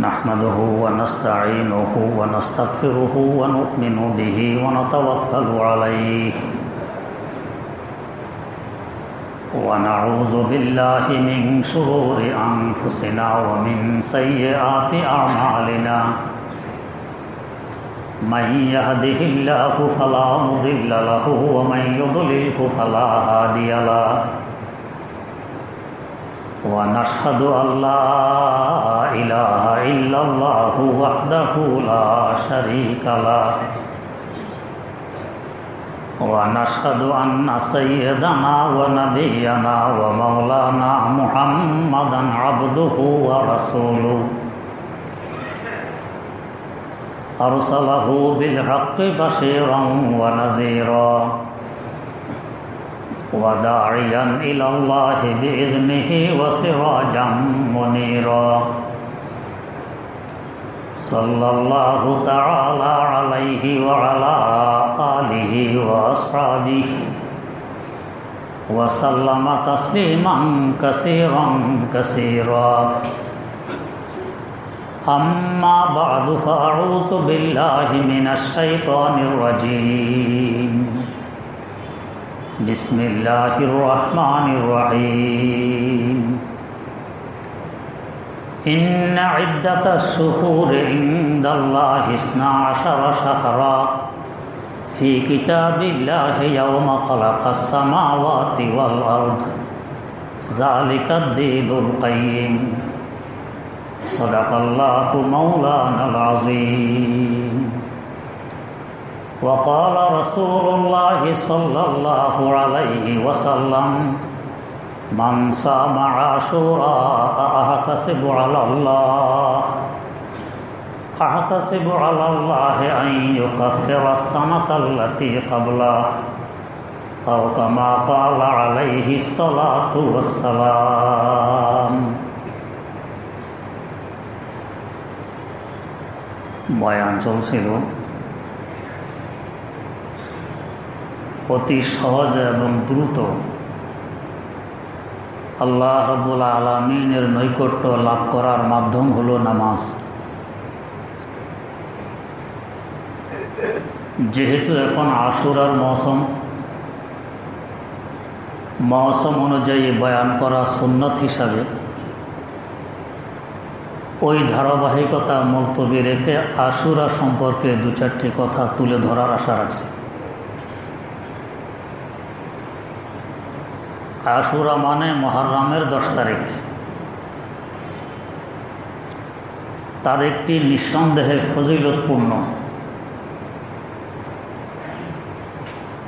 نحمده ونستعينه ونستغفره ونؤمن به ونتوكل عليه ونعوذ بالله من شرور أنفسنا ومن سيئات أعمالنا من يهده الله فلا مضل له ومن يضلله فلا هادي له ونشهد أن لا إله إلا الله وحده لا شريك له ونشهد أن سيدنا ونبينا ومولانا محمدا عبده ورسوله أرسله بالحق بشيرا ونذيرا وداعيا إلى الله بإذنه وسراجا منيرا صلى الله تعالى عليه وعلى آله وأصحابه وسلم تسليما كثيرا كثيرا أما بعد فأعوذ بالله من الشيطان الرجيم بسم الله الرحمن الرحيم إن عدة الشهور عند الله 12 شهرا في كتاب الله يوم خلق السماوات والأرض ذلك الدين القيم صدق الله مولانا العظيم وقال رسول الله صلى الله عليه وسلم من صام عاشوراء أحتسب على الله أن يكفر السنة التي قبله أو كما قال عليه الصلاة والسلام. বয়ান চলছিল অতি সহজ এবং দ্রুত আল্লাহ রাব্বুল আলামিনের নৈকট্য লাভ করার মাধ্যম হলো নামাজ। যেহেতু এখন আশুরার মৌসুম অনুযায়ী বয়ান করা সুন্নত হিসাবে ওই ধারাবাহিকতা মুলতবি রেখে আশুরা সম্পর্কে দু চারটি কথা তুলে ধরার আশা রাখছি। আশুরা মানে মুহররমের 10 তারিখ। তারিখটি নিঃসন্দেহে ফজিলতপূর্ণ।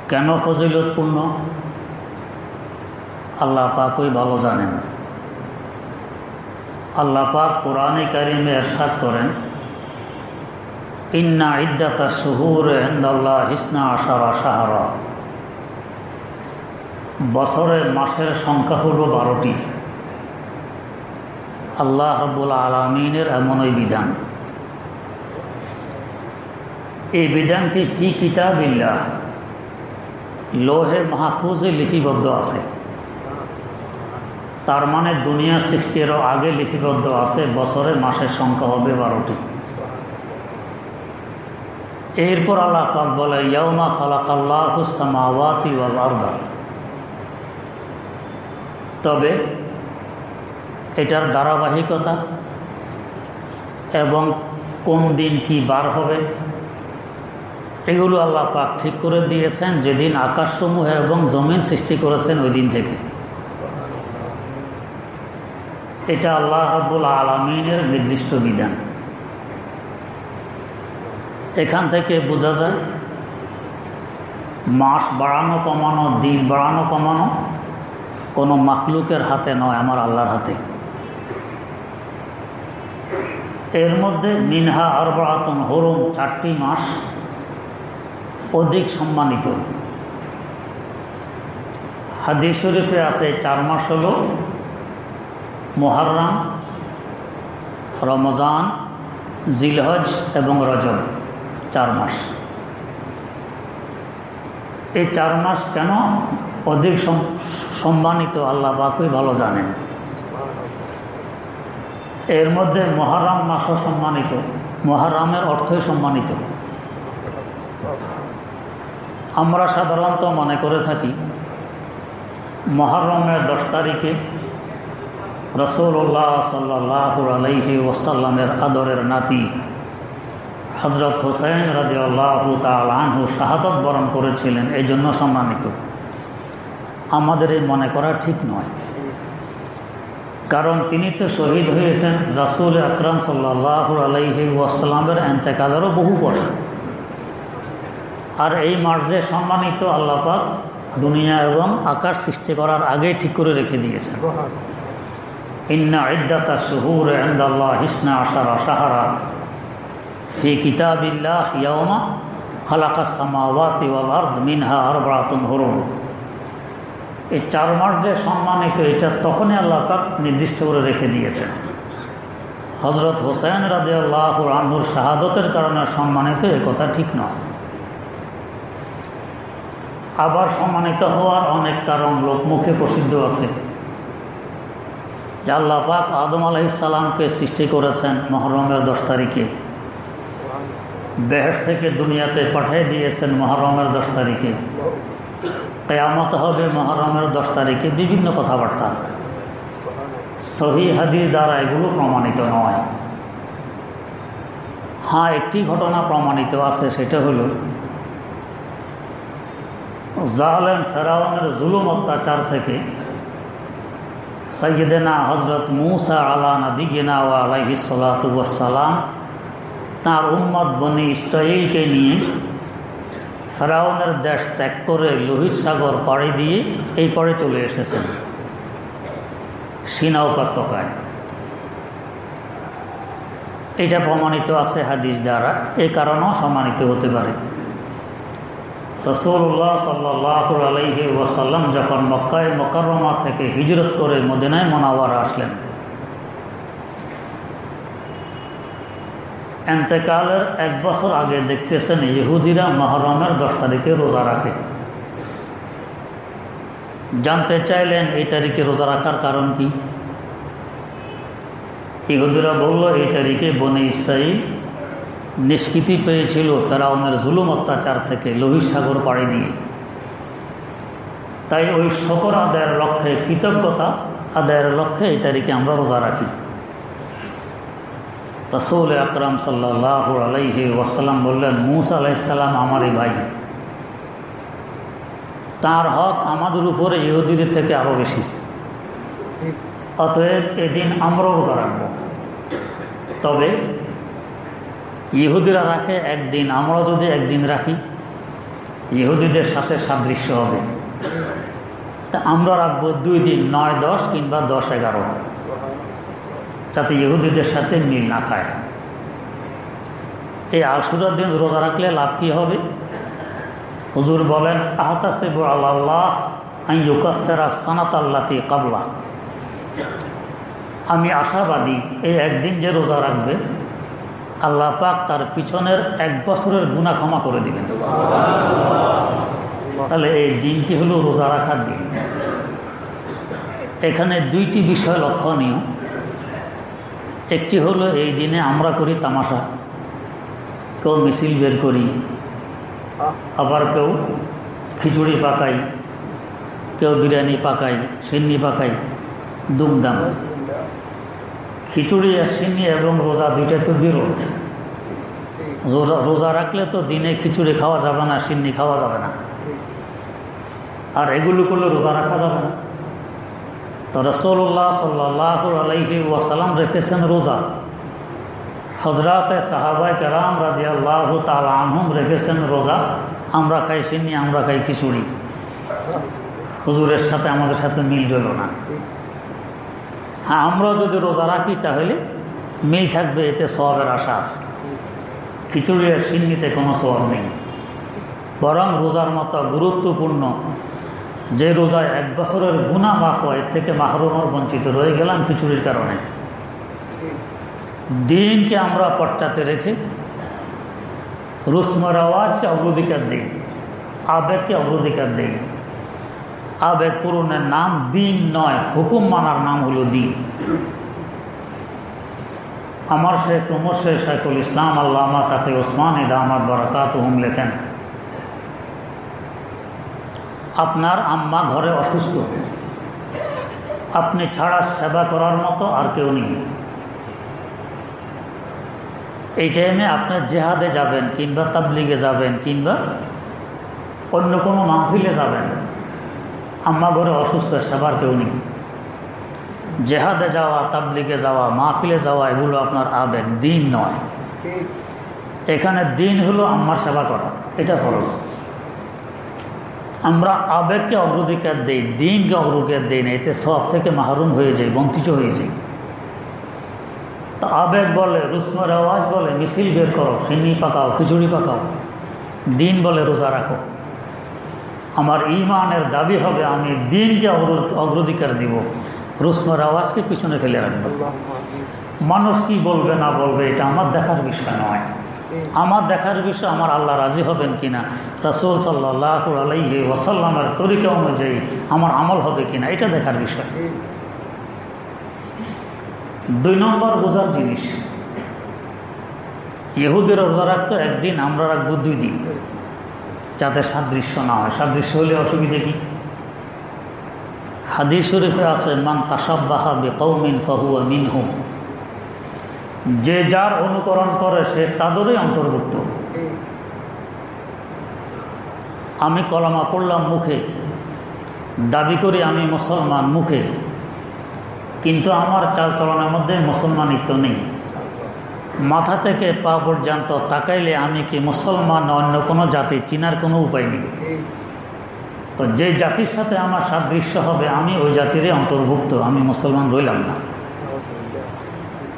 কেন ফজিলতপূর্ণ আল্লাহ পাকই ভালো জানেন। আল্লাহ পাক কোরআনে কারিমে ইরশাদ করেন ইন্না ইদ্দাতাশ শুহুরি ইনদাল্লাহি 12 শাহরা। বছরের মাসের সংখ্যা হলো 12টি। আল্লাহ রাব্বুল আলামিনের এমনই বিধান। এই বিধানটি ফি কিতাবিল্লাহ লোহে মাহফুজে লিপিবদ্ধ আছে। তার মানে দুনিয়া সৃষ্টিরও আগে লিপিবদ্ধ আছে। বছরের মাসের সংখ্যা হবে 12টি। এরপর আল্লাহ পাক বলে ইয়াউমা খালাকাল্লাহুস সামাওয়াতি ওয়াল আরদা। তবে এটার ধারাবাহিকতা এবং কোন দিন কি বার হবে এগুলো আল্লাহ পাক ঠিক করে দিয়েছেন। যেদিন আকাশসমূহ এবং জমিন সৃষ্টি করেছেন ওই দিন থেকে। এটা আল্লাহ রাব্বুল আলামিনের নির্দিষ্ট বিধান। এখান থেকে বোঝা যায় মাস বাড়ানো কমানো, দিন বাড়ানো কমানো কোনো মাখলুকের হাতে নয়, আমার আল্লাহর হাতে। এর মধ্যে মিনহা আরবাতুন হুরুম, 4টি মাস অধিক সম্মানিত। হাদিস শরীফে আছে 4 মাস হলো মুহররম, রমজান, জিলহজ এবং রজব। 4 মাস। এই 4 মাস কেন অধিক সম্মানিত আল্লাহ পাকই ভালো জানেন। এর মধ্যে মহরম মাসও সম্মানিত। মহরমের অর্থই সম্মানিত। আমরা সাধারণত মনে করে থাকি মহরমের 10 তারিখে রাসূলুল্লাহ সাল্লাল্লাহু আলাইহি ওয়াসাল্লামের আদরের নাতি হযরত হুসাইন রাদিয়াল্লাহু তাআলা আনহু শাহাদত বরণ করেছিলেন, এই জন্য সম্মানিত। আমাদের এই মনে করা ঠিক নয়, কারণ তিনি তো শহীদ হয়েছেন রাসূল আকরাম সাল্লাল্লাহু আলাইহি ওয়াসাল্লামের ইন্তেকালেরও বহু পরে। আর এই মার্জে সম্মানিত আল্লাহ পাক দুনিয়া এবং আকাশ সৃষ্টি করার আগেই ঠিক করে রেখে দিয়েছেন। ইন্না ইদ্দাতা শুহুরি ইনদাল্লাহি 12 শাহরা ফি কিতাবিল্লাহ ইয়াওমা খালাকাস সামাওয়াতি ওয়াল আরদ মিনহা আরবাতুন হুরুম। এই 4 মাস যে সম্মানিত, এটা তখনই আল্লাহ পাক নির্দিষ্ট করে রেখে দিয়েছেন। হযরত হুসাইন রাদিয়াল্লাহু আনহুর শাহাদতের কারণে সম্মানিত, এ কথা ঠিক নয়। আবার সম্মানিত হওয়ার অনেক কারণ লোকমুখে প্রসিদ্ধ আছে। আল্লাহ পাক আদম আলাইহিস সালামকে সৃষ্টি করেছেন মুহররমের 10 তারিখে, বেহেশত থেকে দুনিয়াতে পাঠিয়ে দিয়েছেন মুহররমের 10 তারিখে, কিয়ামত হবে মুহররমের 10 তারিখে। বিভিন্ন কথাবার্তা সহিহ হাদিস দ্বারা এগুলো প্রমাণিত নয়। হ্যাঁ, একটি ঘটনা প্রমাণিত আছে, সেটা হলো জালেম ফেরাউনের জুলুম অত্যাচার থেকে সাইয়্যিদেনা হযরত মূসা আলা নবিয়িনা ওয়া আলাইহিস সালাতু ওয়াস সালাম তার উম্মত বনি ইসরাঈলকে নিয়ে ফেরাউনের দেশ ত্যাগ করে লোহিত সাগর পাড়ি দিয়ে এই পাড়ে চলে এসেছেন সিনা উপত্যকায়। এটা প্রমাণিত আছে হাদিস দ্বারা, এ কারণেও সম্মানিত হতে পারে। রাসূলুল্লাহ সাল্লাল্লাহু আলাইহি ওয়াসাল্লাম যখন মক্কায় মুকাররমা থেকে হিজরত করে মদিনায় মুনাওয়ারা আসলেন, ইন্তেকালের 1 বছর আগে দেখতেছেন ইহুদিরা মুহররমের 10 তারিখে রোজা রাখে। জানতে চাইলেন এই তারিখে রোজা রাখার কারণ কি। ইহুদিরা বলল, এই তারিখে বনি ইসরাঈল নিষ্কৃতি পেয়েছিল ফেরাউনের জুলুম অত্যাচার থেকে লোহিত সাগর পাড়ি দিয়ে, তাই ওই শকর আদায়ের লক্ষ্যে, কৃতজ্ঞতা আদায়ের লক্ষ্যে এই তারিখে আমরা রোজা রাখি। রাসূল আকরাম সাল্লাল্লাহু আলাইহি ওয়াসাল্লাম বললেন, মূসা আলাইহিস সালাম আমারই ভাই, তার হক আমাদের উপরে ইহুদিদের থেকে আরও বেশি, অতএব এদিন আমরাও রোজা রাখব। তবে ইহুদিরা রাখে একদিন, আমরা যদি একদিন রাখি ইহুদিদের সাথে সাদৃশ্য হবে, তা আমরা রাখব 2 দিন, 9-10 কিংবা 10-11, যাতে ইহুদিদের সাথে মিল না খায়। এই আশুরার দিন রোজা রাখলে লাভ কী হবে? হুজুর বলেন, আহতাসিবু আলাল্লাহ আন ইউকাফিরা সানাতাল্লাতী ক্বাবলা। আমি আশাবাদী এই একদিন যে রোজা রাখবে আল্লাহ পাক তার পিছনের 1 বছরের গুনাহ ক্ষমা করে দিবেন। তাহলে এই দিনটি হলো রোজা রাখার দিন। এখানে 2টি বিষয় লক্ষণীয়। একটি হলো এই দিনে আমরা করি তামাশা, কেউ মিছিল বের করি, আবার কেউ খিচুড়ি পাকাই, কেউ বিরিয়ানি পাকাই, সিন্নি পাকাই, দুমদাম। খিচুড়ি আর সিন্নি এবং রোজা 2টা তো বিরোধ। রোজা রাখলে তো দিনে খিচুড়ি খাওয়া যাবে না, সিন্নি খাওয়া যাবে না, আর এগুলো করলে রোজা রাখা যাবে না। তো রাসূলুল্লাহ সাল্লাল্লাহু আলাইহি ওয়াসাল্লাম রেখেছেন রোজা, হযরতে সাহাবায়ে কেরাম রাদিয়াল্লাহু তাআলা আনহুম রেখেছেন রোজা। আমরা খাই সিন্নি, আমরা খাই খিচুড়ি, হুজুরের সাথে আমাদের সাথে মিল গেল না। হ্যাঁ, আমরা যদি রোজা রাখি তাহলে মিল থাকবে, এতে সওয়াবের আশা আছে। খিচুড়ি আর সিন্নিতে কোনো সওয়াব নেই, বরং রোজার মতো গুরুত্বপূর্ণ যে রোজায় 1 বছরের গুনাহ মাফ হয়, এর থেকে মাহরুম আর বঞ্চিত রয়ে গেলাম খিচুড়ির কারণে। দিনকে আমরা পশ্চাতে রেখে রসম রেওয়াজকে অগ্রাধিকার দিই, আবেগকে অগ্রাধিকার দিই। আবেগ পূরণের নাম দিন নয়, হুকুম মানার নাম হলো দিন। আমার শেখ মুর্শিদ শাইখুল ইসলাম আল্লামা ত্বকী উসমানী দামাত বারাকাতুহুম লেখেন, আপনার আম্মা ঘরে অসুস্থ, আপনি ছাড়া সেবা করার মতো আর কেউ নেই। এই টাইমে আপনি জেহাদে যাবেন কিংবা তাবলিগে যাবেন কিংবা অন্য কোনো মাহফিলে যাবেন, আম্মা ঘরে অসুস্থ, সেবার কেউ নেই। জেহাদে যাওয়া, তাবলিগে যাওয়া, মাহফিলে যাওয়া এগুলো আপনার আবেগ, দিন নয়। এখানে দিন হলো আম্মার সেবা করা, এটা ফরজ। আমরা আবেগকে অগ্রাধিকার দিই, দিনকে অগ্রাধিকার দিই না, এতে সব থেকে মাহরুম হয়ে যাই, বঞ্চিত হয়ে যাই। তা আবেগ বলে রুসমর আওয়াজ বলে মিছিল বের করো, সিন্নি পাকাও, খিচুড়ি পাকাও, দিন বলে রোজা রাখো। আমার ইমানের দাবি হবে আমি দিনকে অগ্রাধিকার দিব, রুসমর আওয়াজকে পিছনে ফেলে রাখবো। মানুষ কি বলবে না বলবে এটা আমার দেখার বিষয় নয়, আমার দেখার বিষয় আমার আল্লাহ রাজি হবেন কিনা, রাসূল সাল্লাল্লাহু আলাইহি ওয়াসাল্লামের তরিকা অনুযায়ী আমার আমল হবে কিনা, এটা দেখার বিষয়। দুই নম্বর বোঝার জিনিস, ইহুদিরা রোজা রাখতো একদিন, আমরা রাখবো 2 দিন, যাতে সাদৃশ্য না হয়। সাদৃশ্য হলে অসুবিধা কি? হাদিস শরীফে আছে, মান তাসাব্বাহা বিকৌমিন ফাহুয়া মিনহুম, যে যার অনুকরণ করে সে তাদেরই অন্তর্ভুক্ত। আমি কলমা পড়লাম মুখে, দাবি করি আমি মুসলমান মুখে, কিন্তু আমার চালচলনের মধ্যে মুসলমানিত্ব নেই। মাথা থেকে পা পর্যন্ত তাকাইলে আমি কি মুসলমান না অন্য কোনো জাতি, চিনার কোনো উপায় নেই। তো যে জাতির সাথে আমার সাদৃশ্য হবে আমি ওই জাতিরই অন্তর্ভুক্ত, আমি মুসলমান রইলাম না।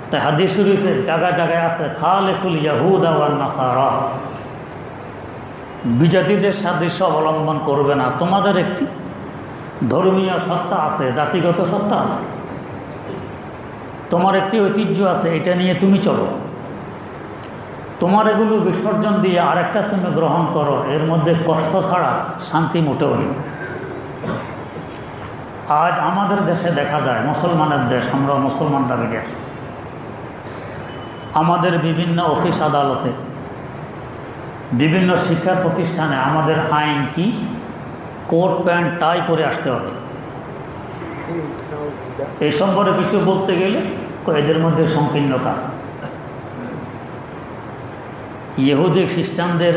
তাই হাদিস শরীফে জায়গায় জায়গায় আছে, খালিফুল ইয়াহুদ ওয়ান নাসারা, বিজাতিদের সাদৃশ্য অবলম্বন করবে না, তোমাদের একটি ধর্মীয় সত্তা আছে, জাতিগত সত্তা আছে, তোমার একটি ঐতিহ্য আছে, এটা নিয়ে তুমি চলো, তোমার এগুলো বিসর্জন দিয়ে আরেকটা তুমি গ্রহণ করো, এর মধ্যে কষ্ট ছাড়া শান্তি মোটেও নেই। আজ আমাদের দেশে দেখা যায়, মুসলমানের দেশ, আমরা মুসলমান দাবি করি, আমাদের বিভিন্ন অফিস আদালতে, বিভিন্ন শিক্ষা প্রতিষ্ঠানে আমাদের আইন কি, কোট প্যান্ট টাই পরে আসতে হবে। এই সম্পর্কে কিছু বলতে গেলে এদের মধ্যে সংকীর্ণতা। ইহুদি খ্রিস্টানদের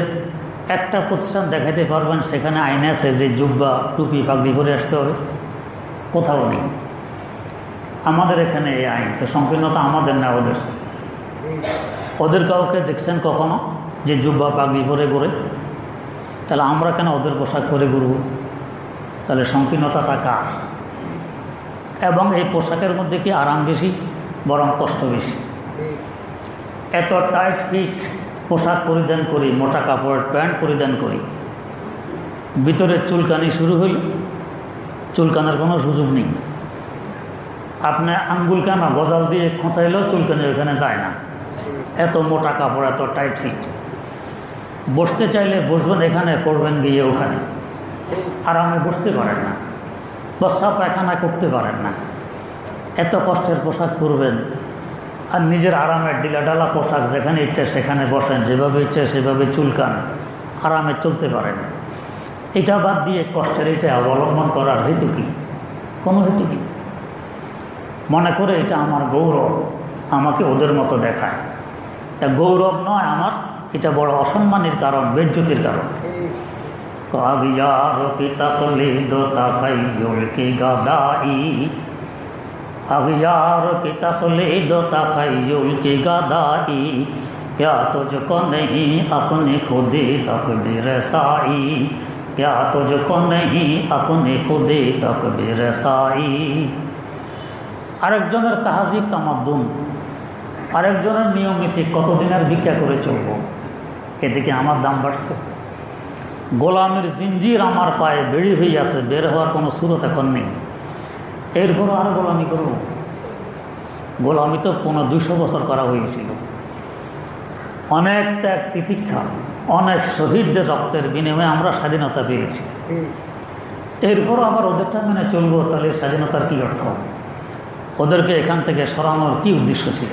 একটা প্রতিষ্ঠান দেখাতে পারবেন সেখানে আইন আছে যে জুব্বা, টুপি, পাগড়ি পরে আসতে হবে, কোথাও নেই। আমাদের এখানে এই আইন, তো সংকীর্ণতা আমাদের না ওদের। ওদের কাউকে দেখছেন কখনো যে জুব্বা পাগড়ি পরে ঘুরে? তাহলে আমরা কেন ওদের পোশাক পরে ঘুরব? তাহলে সংকীর্ণতাটা কার? এবং এই পোশাকের মধ্যে কি আরাম বেশি? বরং কষ্ট বেশি। এত টাইট ফিট পোশাক পরিধান করি, মোটা কাপড় প্যান্ট পরিধান করি, ভিতরে চুলকানি শুরু হইল, চুলকানার কোনো সুযোগ নেই। আপনি আঙ্গুল কানা গজাল দিয়ে খোঁচাইলেও চুলকানি ওখানে যায় না, এত মোটা কাপড়, এত টাইট ফিট। বসতে চাইলে বসবেন এখানে, পড়বেন গিয়ে ওখানে, আরামে বসতে পারেন না, প্রস্রাব পায়খানা করতে পারেন না, এত কষ্টের পোশাক পরবেন। আর নিজের আরামের ডিলাডালা পোশাক, যেখানে ইচ্ছা সেখানে বসেন, যেভাবে ইচ্ছা সেভাবে চুলকান, আরামে চলতে পারেন। এটা বাদ দিয়ে কষ্টের এটা অবলম্বন করার হেতু কি? কোনো হেতু কি? মনে করে এটা আমার গৌরব, আমাকে ওদের মতো দেখায়, এটা গৌরব নয় আমার, এটা বড় অসম্মানের কারণ, বেজ্জতির কারণ। আরেকজনের তাহজিব তামাদ্দুন, আরেকজনের নিয়ম নীতি, কতদিনের ভিক্ষা করে চলব, এদিকে আমার দাম বাড়ছে। গোলামের জিঞ্জির আমার পায়ে বেড়ি হয়ে আছে, বের হওয়ার কোনো সুরত এখন নেই, এরপরও আরও গোলামি করব। গোলামি তো 200 বছর করা হয়েছিল, অনেক ত্যাগ তিতিক্ষা, অনেক শহীদদের রক্তের বিনিময়ে আমরা স্বাধীনতা পেয়েছি, এরপরও আবার ওদেরটা মেনে চলবো, তাহলে স্বাধীনতার কী অর্থ? ওদেরকে এখান থেকে সরানোর কী উদ্দেশ্য ছিল?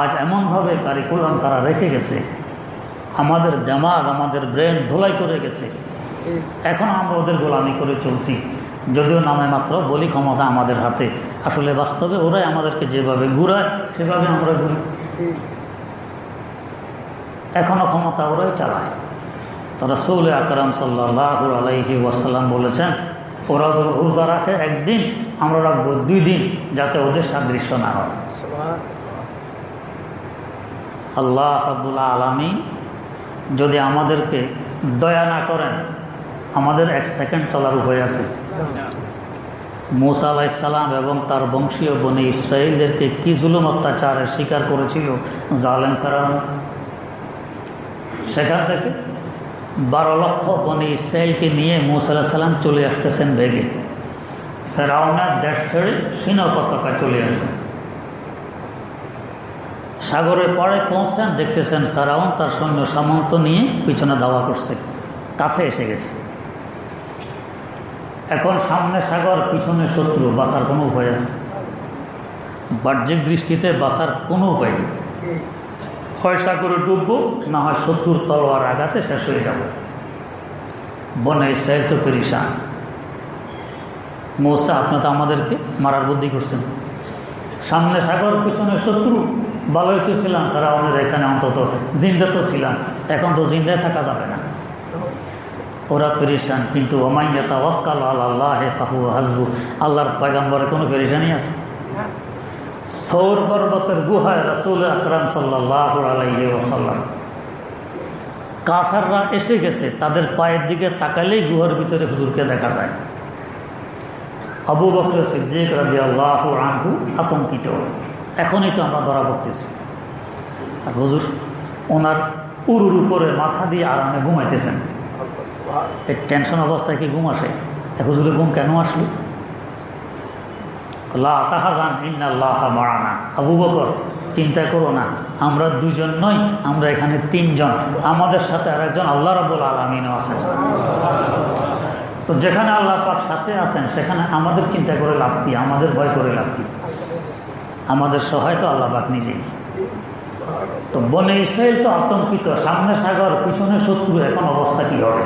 আজ এমনভাবে কারিকুলাম তারা রেখে গেছে, আমাদের দেমাগ আমাদের ব্রেন ধোলাই করে গেছে। এখন আমরা ওদের গোলামি করে চলছি, যদিও নামে মাত্র বলি ক্ষমতা আমাদের হাতে, আসলে বাস্তবে ওরাই আমাদেরকে যেভাবে ঘুরায় সেভাবে আমরা ঘুরি। এখনও ক্ষমতা ওরাই চালায়। তো রাসূল আকরাম সাল্লাল্লাহু আলাইহি ওয়াসাল্লাম বলেছেন, ওরা রোজা রাখে একদিন, আমরা রাখবো 2 দিন, যাতে ওদের সাদৃশ্য না হয়। আল্লাহ রাব্বুল আলামিন যদি আমাদেরকে দয়া না করেন, আমাদের 1 সেকেন্ড চলার উপায় আছে। মুসা আলাইহিস সালাম এবং তার বংশীয় বনি ইসরাইলদেরকে কি জুলুম অত্যাচারের শিকার করেছিল জালেম ফেরাউন। সেখান থেকে 12 লক্ষ বনি ইসরাইলকে নিয়ে মুসা আলাইহিস সালাম চলে আসতেছেন বেগে। ফেরাউনের দেশ ছেড়ে সিনা উপত্যকায় চলে আসেন, সাগরের পাড়ে পৌঁছান, দেখতেছেন ফেরাউন তার সৈন্য সামন্ত নিয়ে পিছনে ধাওয়া করছে, কাছে এসে গেছে। এখন সামনে সাগর, পিছনে শত্রু, বাঁচার কোনো উপায় আছে? বাহ্যিক দৃষ্টিতে বাঁচার কোনো উপায় নেই। হয় সাগরে ডুববো, না হয় শত্রুর তলোয়ার আঘাতে শেষ হয়ে যাব। বনে ইসরাইল তো পেরেশান, মুসা আপনি তো আমাদেরকে মারার বুদ্ধি করছেন, সামনে সাগর পিছনে শত্রু, ভালোই তো ছিলাম ফেরাউনের এখানে, অন্তত জিন্দা তো ছিলাম, এখন তো জিন্দায় থাকা যাবে না। ওরা পেরেশান, কিন্তু ওমাইয়া তাওয়াক্কাল আলাল্লাহ ফাহু হাসবু, আল্লাহর পয়গম্বরের কোনো পেরেশানি আছে? সৌর পর্বতের গুহায় রাসূল আকরাম সাল্লাল্লাহু আলাইহি ওয়াসাল্লাম, কাফেররা এসে গেছে, তাদের পায়ের দিকে তাকালেই গুহার ভিতরে হুজুরকে দেখা যায়। আবু বকর সিদ্দিক রাদিয়াল্লাহু আনহু আতঙ্কিত, এখনই তো আমরা ধরা পড়তেছি, আর হুজুর ওনার উরুর উপরে মাথা দিয়ে আরামে ঘুমাইতেছেন। এই টেনশন অবস্থায় কি ঘুম আসে? এক হুজুরে ঘুম কেন আসলো? লা তাহজান ইন্নাল্লাহা মা'ানা, আবু বকর চিন্তা করো না, আমরা 2 জন নই, আমরা এখানে 3 জন, আমাদের সাথে আর একজন আল্লাহ রাব্বুল আলামিন আছেন। তো যেখানে আল্লাহ পাক সাথে আছেন, সেখানে আমাদের চিন্তা করে লাভ কি, আমাদের ভয় করে লাভ কি? আমাদের সহায় তো আল্লাহ পাক নিজেই। তো বনে ইসরাইল তো আতঙ্কিত, সামনে সাগর পিছনে শত্রু, এখন অবস্থা কী হবে?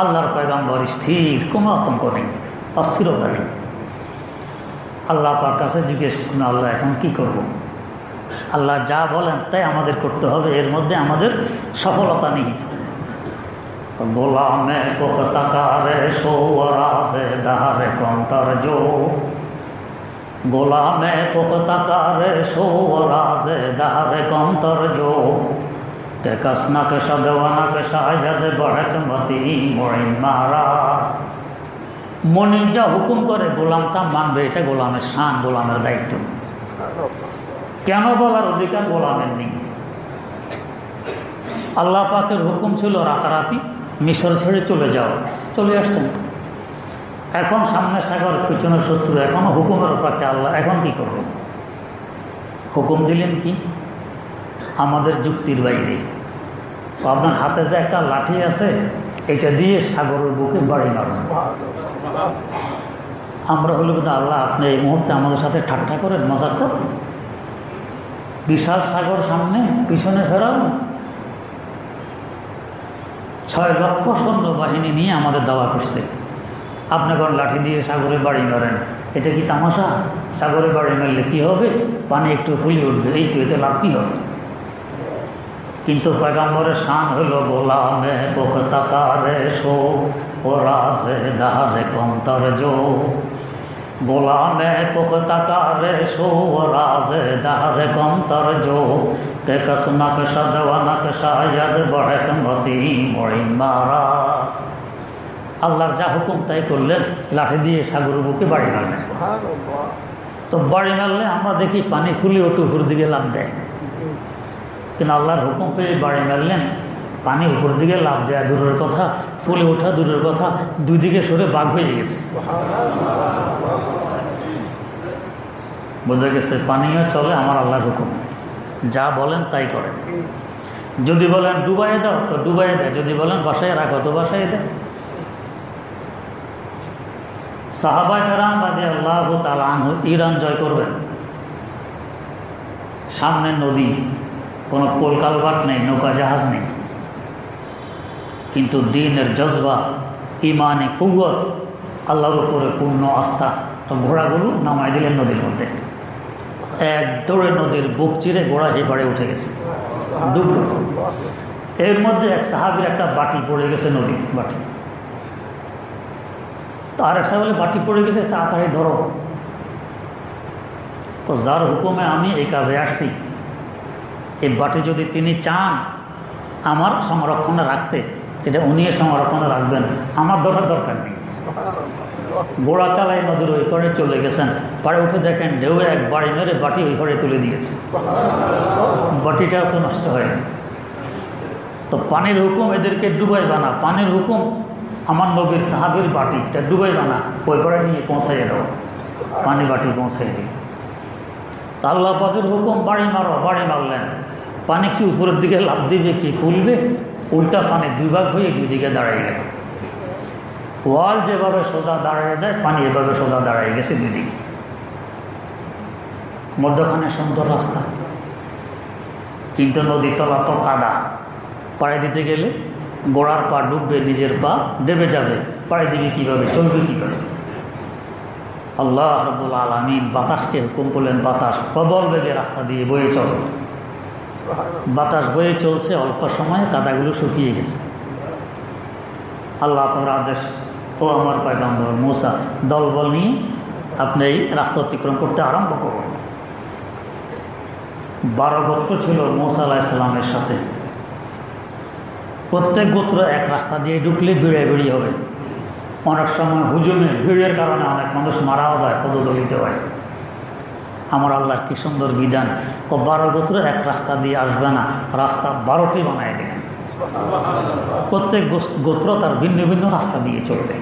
আল্লাহর পয়গম্বর স্থির, কোনো আতঙ্ক নেই, অস্থিরতা নেই। আল্লাহ পাক কাছে জিজ্ঞেস করুন, আল্লাহ এখন কী করব? আল্লাহ যা বলেন তাই আমাদের করতে হবে, এর মধ্যে আমাদের সফলতা নিহিত। গোলামে কোকতাকারে সোয়ারাসে দাহারে কন্তার জো, গোলামে কোকতাকারে সোয়ারাসে দাহারে কন্তার জো, কে কসনা কে সদওয়ানা কে সাহায্যে বড়ক মতি মরিন মারা। মনিব যা হুকুম করে গোলাম তা মানবে, এটা গোলামের শান, গোলামের দায়িত্ব। কেন বলার অধিকার গোলামের নেই। আল্লাহ পাকের হুকুম ছিল রাতারাতি মিশর ছেড়ে চলে যাও, চলে আসছেন। এখন সামনে সাগর পিছনে শত্রু, এখনও হুকুমের ওপাকে আল্লাহ, এখন কি করব? হুকুম দিলেন কি আমাদের যুক্তির বাইরে। তো আপনার হাতে যে একটা লাঠি আছে, এটা দিয়ে সাগরের বুকে বাড়ি মারছে। আমরা হলে কিন্তু আল্লাহ আপনি এই মুহূর্তে আমাদের সাথে ঠাট্টা করেন, মজা করেন? বিশাল সাগর সামনে, পিছনে ফেরাও, 6 লক্ষ সৈন্যবাহিনী নিয়ে আমাদের দাওয়া করছে, আপনি কোন লাঠি দিয়ে সাগরে বাড়ি মারেন? এটা কি তামাশা? সাগরে বাড়ি মারলে কী হবে? পানি একটু ফুলি উঠবে, এই তো, এতে লাভ কী হবে? কিন্তু পয়গম্বরের শান হলো গোলামে কোকতাকারে সো ওরাসে দাহারে কন্তার জো, গোলামে কোকতাকারে সো ওরাসে দাহারে কন্তার জো, কে কসনা কে সদওয়ানা কে সাহায্য বড়ক মতি মরিন মারা। আল্লাহর যা হুকুম তাই করলেন, লাঠি দিয়ে সাগরের বুকে বাড়ি মারলেন। তো বাড়ি মারলে আমরা দেখি পানি ফুলে ওঠে, উপর দিকে লাভ দেয়। কিন্তু আল্লাহর হুকুম পেয়ে বাড়ি মারলেন, পানি উপর দিকে লাভ দেয়া দূরের কথা, ফুলে ওঠা দূরের কথা, 2 দিকে সরে বাঘ হয়ে গেছে। বোঝা গেছে পানিও চলে আমার আল্লাহর হুকুম, যা বলেন তাই করেন। যদি বলেন ডুবাইয়ে দাও তো ডুবাইয়ে দেয়, যদি বলেন বাসায় রাখো তো বাসায় দেয়। সাহাবায়ে কেরাম রাদিয়াল্লাহু তাআলা আনহুম ইরান জয় করবেন, सामने नदी कोनो पोल कालभार्ट नहीं, नौका जहाज़ नहीं, किन्तु दीनेर जज्बा ईमाने कुव्वत आल्लाहर उपरे पूर्ण आस्था। तो घोड़ागुलो नामाय दिलेन नदीर मध्य, एक दौड़े नदीर बुक चिरे घोड़ा एपारे उठे गेছে ডুবলো। एर मध्य एक साहाबीर एक बाटी पड़े गेছে नदीर, बाटी तो आरेक साहेब बाटी पड़े गेছে ताड़ाताड़ी धरो। तो जार हुकुमे आमी एई काजे आसছি, এই বাটি যদি তিনি চান আমার সংরক্ষণে রাখতে, সেটা উনিও সংরক্ষণে রাখবেন, আমার দরকার নেই। ঘোড়া চালায় নদীর ওই পারে চলে গেছেন, পাড়ে উঠে দেখেন ঢেউ এক বাড়ি মেরে বাটি ওই পাড়ে তুলে দিয়েছে, বাটিটাও তো নষ্ট হয়নি। তো পানির হুকুম এদেরকে ডুবাই বানা, পানির হুকুম আমার নবীর সাহাবীর বাটিটা ডুবাই বানা, ওই পাড়ে নিয়ে পৌঁছাইয়ে দাও, পানি বাটি পৌঁছাই দিই। তো আল্লাহ পাকের হুকুম বাড়ি মারো, বাড়ি মারলেন, পানি কি উপরের দিকে লাফ দিবে কি ফুলবে, উল্টা পানি দুই ভাগ হয়ে দুই দিকে দাঁড়ায় গেল। ওয়াল যেভাবে সোজা দাঁড়ায় যায়, পানি এভাবে সোজা দাঁড়ায় গেছে দুই দিকে, মধ্যখানে সুন্দর রাস্তা, কিন্তু নদী তলা তো কাদা, পাড়ে দিতে গেলে গোড়ার পা ডুববে, নিজের পা ডেবে যাবে, পাড়ে দিবে কীভাবে, চলবে কীভাবে। আল্লাহ রাব্বুল আলামিন বাতাসকে হুকুম করলেন, বাতাস প্রবল বেগে রাস্তা দিয়ে বয়ে চলো। বাতাস বয়ে চলছে, অল্প সময়ে কাদাগুলো শুকিয়ে গেছে। আল্লাহ আপনার আদেশ, ও আমার পয়গম্বর মুসা, দলবল নিয়ে আপনি এই রাস্তা অতিক্রম করতে আরম্ভ করুন। 12 গোত্র ছিল মুসা আলাইহিস সালামের সাথে, প্রত্যেক গোত্র এক রাস্তা দিয়ে ঢুকলে বেড়ে বেড়ি হবে। অনেক সময় হুজুমে ভিড়ের কারণে অনেক মানুষ মারাও যায়, পদদলিত হয়। আমার আল্লাহর কি সুন্দর বিধান, 12 গোত্র এক রাস্তা দিয়ে আসবে না, রাস্তা 12টি বানায় দেন, প্রত্যেক গোত্র তার ভিন্ন ভিন্ন রাস্তা দিয়ে চলবে।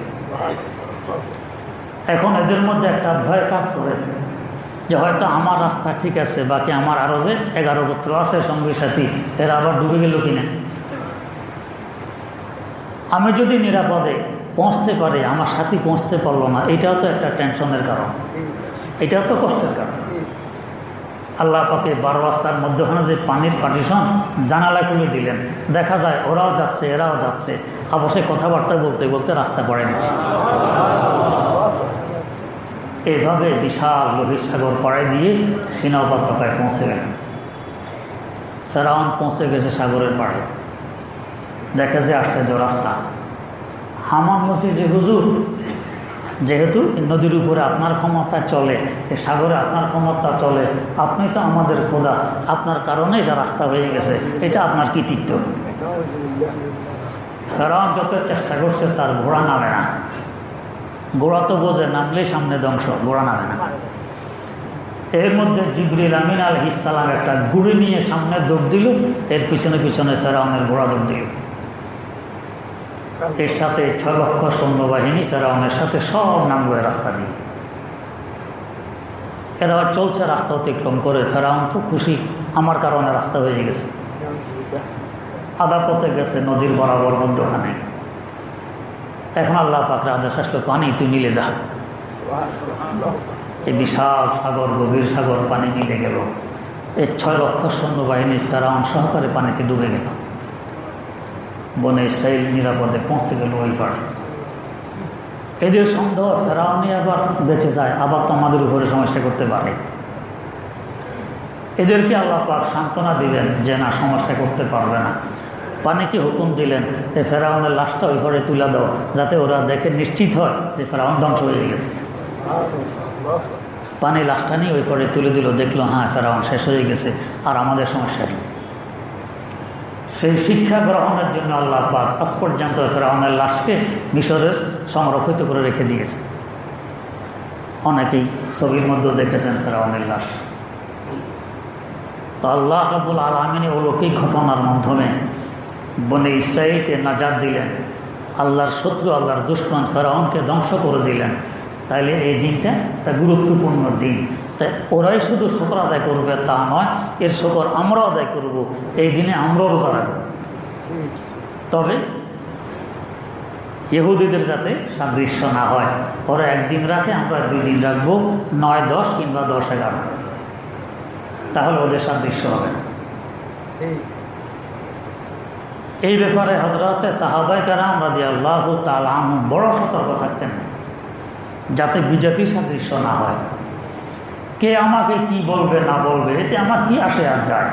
এখন এদের মধ্যে একটা ভয় কাজ করে যে হয়তো আমার রাস্তা ঠিক আছে, বাকি আমার আরও যে 11 গোত্র আছে সঙ্গী সাথী, এরা আবার ডুবে গেল কিনা, আমি যদি নিরাপদে পৌঁছতে পারে, আমার সাথী পৌঁছতে পারলো না, এটাও তো একটা টেনশনের কারণ, এটাও তো কষ্টের কারণ। আল্লাহ পাকে 12 রাস্তার মধ্যখানে যে পানির পার্টিশন জানালা খুলে দিলেন, দেখা যায় ওরাও যাচ্ছে এরাও যাচ্ছে, অবশ্যই কথাবার্তা বলতে বলতে রাস্তা করে নিচ্ছে। এভাবে বিশাল লোহিত সাগর পাড়ে দিয়ে সিনা উপত্যকায় পৌঁছে গেলেন। ফেরাউন পৌঁছে গেছে সাগরের পাড়ে, দেখে যে আশ্চর্য রাস্তা। হামান বলছে যে হুজুর, যেহেতু নদীর উপরে আপনার ক্ষমতা চলে, এ সাগরে আপনার ক্ষমতা চলে, আপনি তো আমাদের খোদা, আপনার কারণে এটা রাস্তা হয়ে গেছে, এটা আপনার কৃতিত্ব। ফেরাউন যত চেষ্টা করছে তার ঘোড়া নামে না, ঘোড়া তো বোঝে নামলেই সামনে ধ্বংস, ঘোড়া নামে না। এর মধ্যে জিবরিল আমিন আলাইহিস সালাম একটা গুড়ি নিয়ে সামনে দৌড় দিল, এর পিছনে পিছনে ফেরাউনের ঘোড়া দৌড় দিল। এর সাথে 6 লক্ষ সৈন্যবাহিনী ফেরাউনের সাথে সব নামলো রাস্তা দিয়ে। এরা চলছে রাস্তা অতিক্রম করে, ফেরাউন তো খুশি, আমার কারণে রাস্তা হয়ে গেছে। আধা পথে গেছে নদীর বরাবর মধ্যখানে, এখন আল্লাহ পাকের আদেশ আসলো, পানি তুই মিলে যা। এই বিশাল সাগর, গভীর সাগর, পানি মিলে গেল। এর 6 লক্ষ সৈন্যবাহিনী ফেরাউন সহকারে পানিতে ডুবে গেল। বনে ইসরাইল নিরাপদে পৌঁছে গেল ওই পাড়ে। এদের সন্দেহ, ফেরাউনি আবার বেঁচে যায়, আবার তো আমাদের উপরে সমস্যা করতে পারে। এদেরকে আল্লাহ পাক সান্ত্বনা দিলেন যে না, সমস্যা করতে পারবে না। পানিকে হুকুম দিলেন যে ফেরাউনের লাশটা ওই ঘরে তুলে দাও, যাতে ওরা দেখে নিশ্চিত হয় যে ফেরাউন ধ্বংস হয়ে গেছে। পানি লাশটা নিয়ে ওই ঘরে তুলে দিল, দেখলো হ্যাঁ ফেরাউন শেষ হয়ে গেছে, আর আমাদের সমস্যা নেই। সেই শিক্ষা গ্রহণের জন্য আল্লাহ পাক আজ পর্যন্ত ফেরাউনের লাশকে মিশরের সংরক্ষিত করে রেখে দিয়েছে। অনেকেই ছবির মধ্যে দেখেছেন ফেরাউনের লাশ। তো আল্লাহ রাব্বুল আলামিন অলৌকিক ঘটনার মাধ্যমে বনে ইসরাইলকে নাজাত দিলেন, আল্লাহর শত্রু, আল্লাহর দুশমন ফেরাউনকে ধ্বংস করে দিলেন। তাইলে এই দিনটা একটা গুরুত্বপূর্ণ দিন। তাই ওরাই শুধু শুকর আদায় করবে তা নয়, এর শুকর আমরাও আদায় করব, এই দিনে আমরাও রোজা রাখব। তবে ইহুদিদের যাতে সাদৃশ্য না হয়, ওরা একদিন রাখে, আমরা 2 দিন রাখব, 9, 10 কিংবা 10, 11। তাহলে ওদের সাদৃশ্য হবে। এই ব্যাপারে হযরতে সাহাবায়ে কেরাম রাদিয়াল্লাহু তাআলা আনহুম বড় সতর্ক থাকতেন যাতে বিজাতি সাদৃশ্য না হয়। কে আমাকে কি বলবে না বলবে এতে আমার কি আসে আর যায়,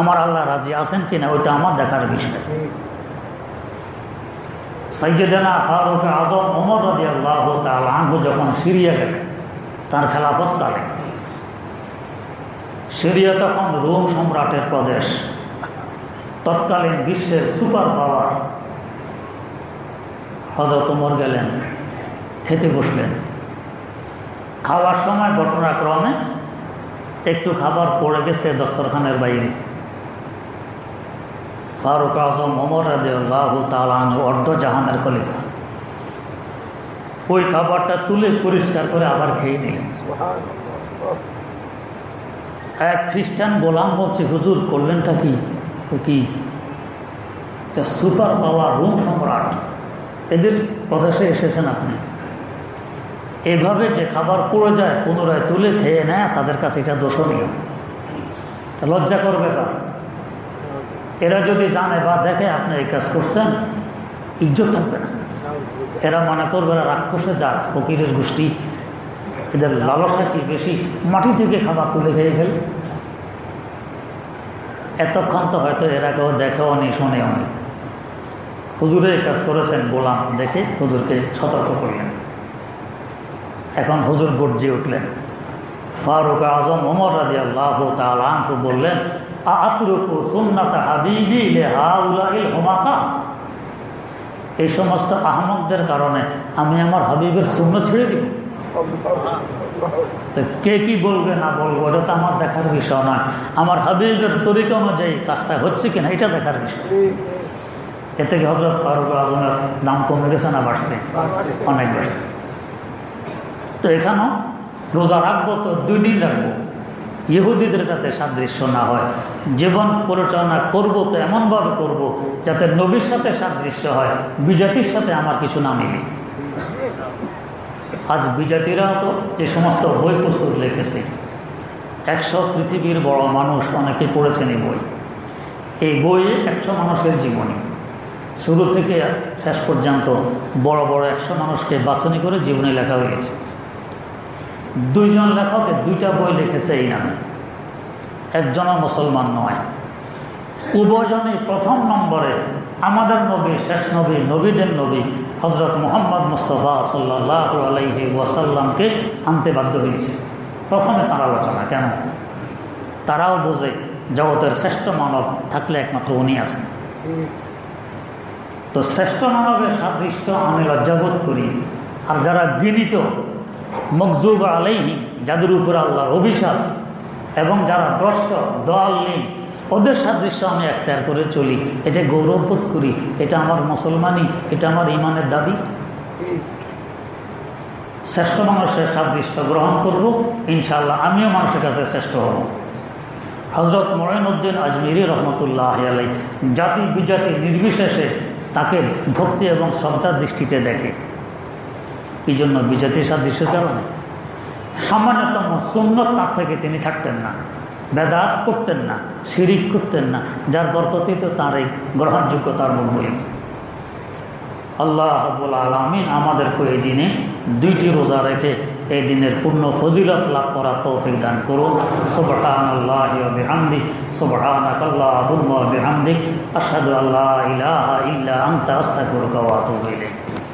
আমার আল্লাহ রাজি আছেন কিনা ওইটা আমার দেখার বিষয়। সাইয়েদেনা ফারুক আযম ওমর রাদিয়াল্লাহু তাআলা আনহু যখন সিরিয়া গেলেন তার খেলাফতকালে, সিরিয়া তখন রোম সম্রাটের প্রদেশ, তৎকালীন বিশ্বের সুপার পাওয়ার। হযরত ওমর গেলেন, খেতে বসলেন। খাওয়ার সময় ঘটনাক্রমে একটু খাবার পড়ে গেছে দস্তরখানের বাইরে। ফারুক আযম ওমর রাদিয়াল্লাহু তাআলা আনহু অর্ধজাহানের খলিফা, ওই খাবারটা তুলে পরিষ্কার করে আবার খেয়ে নিলেন। এক খ্রিস্টান গোলাম বলছে, হুজুর করলেনটা কি? কি সুপার পাওয়ার রোম সম্রাট, এদের প্রদেশে এসেছেন আপনি, এভাবে যে খাবার পড়ে যায় পুনরায় তুলে খেয়ে নেয় তাদের কাছে এটা দোষণীয়, লজ্জা করবে না। এরা যদি জানে বা দেখে আপনি এই কাজ করছেন ইজ্জত থাকবে না, এরা মনে করবে এরা রাক্ষসে জাত, ফকিরের গোষ্ঠী, এদের লালসা কি বেশি, মাটি থেকে খাবার তুলে খেয়ে ফেল। এতক্ষণ তো হয়তো এরা কেউ দেখেও নি শোনেও নি, হুজুরে এই কাজ করেছেন গোলাম দেখে হুজুরকে সতর্ক করলেন। এখন হুজুর গর্জে উঠলেন। ফারুক আযম ওমর রাদিয়াল্লাহু তাআলা আনহু বললেন, আতরুকু সুন্নাতা হাবিবি লিহাউলাইল হুমাকা, এই সমস্ত আহমকদের কারণে আমি আমার হাবিবের সুন্নাত ছেড়ে দিব। তো কে কি বলবে না বলবো এটা তো আমার দেখার বিষয় নয়, আমার হাবিবের তরিকা অনুযায়ী কাজটা হচ্ছে কিনা এটা দেখার বিষয়। এ থেকে হযরত ফারুক আযমের দাম কমে গেছে না বাড়ছে? অনেক বাড়ছে। তো এখানেও রোজা রাখবো তো 2 দিন রাখবো, ইহুদিদের যাতে সাদৃশ্য না হয়, জীবন পরিচালনা করবো তো এমনভাবে করবো যাতে নবীর সাথে সাদৃশ্য হয়, বিজাতির সাথে আমার কিছু না মিলে। আজ বিজাতিরা তো যে সমস্ত বই পুস্তক লিখেছে, 100 পৃথিবীর বড় মানুষ অনেকে পড়েছেন এই বই, এই বইয়ে 100 মানুষের জীবনী শুরু থেকে শেষ পর্যন্ত বড় বড় 100 মানুষকে বাছনি করে জীবনী লেখা হয়েছে। 2 জন লেখকে 2টা বই লিখেছে এই নামে, একজনও মুসলমান নয়। উভয়জনই প্রথম নম্বরে আমাদের নবী, শেষ নবী, নবীদের নবী হযরত মুহাম্মদ মুস্তাফা সাল্লাল্লাহু আলাইহি ওয়াসাল্লামকে আনতে বাধ্য হয়েছে। প্রথমে তার আলোচনা কেন, তারাও বোঝে জগতের শ্রেষ্ঠ মানব থাকলে একমাত্র উনি আছেন। তো শ্রেষ্ঠ মানবের সাদৃশ্য আমি লজ্জাবোধ করি, আর যারা ঘৃণিত মকজুব আলাইহি, যাদের উপর আল্লাহর অভিশাপ, এবং যারা ভ্রষ্ট দলিল, ওদের সাদৃশ্য আমি এখতিয়ার করে চলি, এটা গৌরববোধ করি, এটা আমার মুসলমানি, এটা আমার ইমানের দাবি। শ্রেষ্ঠ মানুষের সাদৃশ্য গ্রহণ করব, ইনশাআল্লাহ আমিও মানুষের কাছে শ্রেষ্ঠ হব। হযরত মুঈনুদ্দিন আজমিরি রহমতুল্লাহি আলাইহি জাতি বিজাতি নির্বিশেষে তাকে ভক্তি এবং শ্রদ্ধার দৃষ্টিতে দেখে। এই জন্য বিজাতির সাদৃশ্যের কারণে সামান্যতম সুন্নত তার থেকে তিনি ছাড়তেন না, বেদাত করতেন না, শিরিক করতেন না, যার বরকতে তো তার এই গ্রহণযোগ্যতার মূল বলি। আল্লাহ রাব্বুল আলামিন আমাদেরকে এই দিনে 2টি রোজা রেখে এই দিনের পূর্ণ ফজিলত লাভ করার তৌফিক দান করুন। সুবহানাল্লাহি ওয়া বিহামদিহি, সুবহানাকাল্লাহুম্মা ওয়া বিহামদিক, আশহাদু আল্লা ইলাহা ইল্লা আনতা, আস্তাগফিরুকা ওয়া আতুবু ইলাইক।